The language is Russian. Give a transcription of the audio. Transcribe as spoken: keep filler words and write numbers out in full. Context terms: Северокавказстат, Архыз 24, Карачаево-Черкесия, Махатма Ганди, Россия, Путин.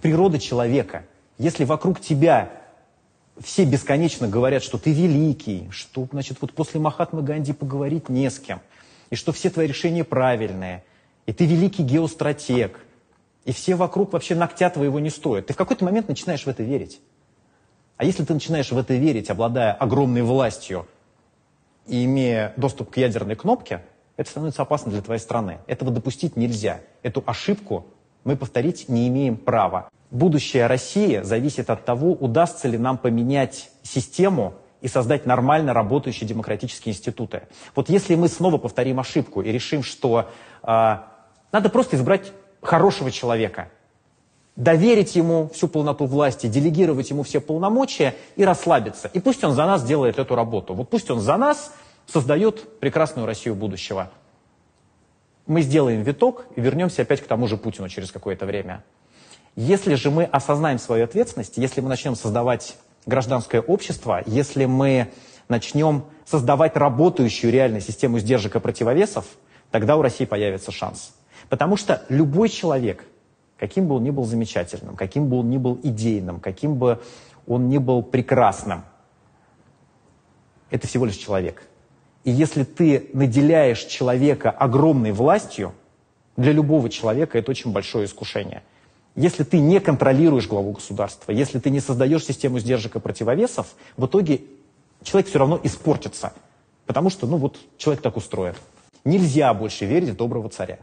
природа человека. Если вокруг тебя все бесконечно говорят, что ты великий, что, значит, вот после Махатмы Ганди поговорить не с кем, и что все твои решения правильные, и ты великий геостратег, и все вокруг вообще ногтя твоего не стоят. Ты в какой-то момент начинаешь в это верить. А если ты начинаешь в это верить, обладая огромной властью и имея доступ к ядерной кнопке, это становится опасно для твоей страны. Этого допустить нельзя. Эту ошибку мы повторить не имеем права. Будущее России зависит от того, удастся ли нам поменять систему и создать нормально работающие демократические институты. Вот если мы снова повторим ошибку и решим, что э, надо просто избрать хорошего человека, доверить ему всю полноту власти, делегировать ему все полномочия и расслабиться. И пусть он за нас делает эту работу. Вот пусть он за нас создает прекрасную Россию будущего. Мы сделаем виток и вернемся опять к тому же Путину через какое-то время. Если же мы осознаем свою ответственность, если мы начнем создавать гражданское общество, если мы начнем создавать работающую реально систему сдержек и противовесов, тогда у России появится шанс. Потому что любой человек, каким бы он ни был замечательным, каким бы он ни был идейным, каким бы он ни был прекрасным, это всего лишь человек. И если ты наделяешь человека огромной властью, для любого человека это очень большое искушение. Если ты не контролируешь главу государства, если ты не создаешь систему сдержек и противовесов, в итоге человек все равно испортится. Потому что, ну вот, человек так устроен. Нельзя больше верить в доброго царя.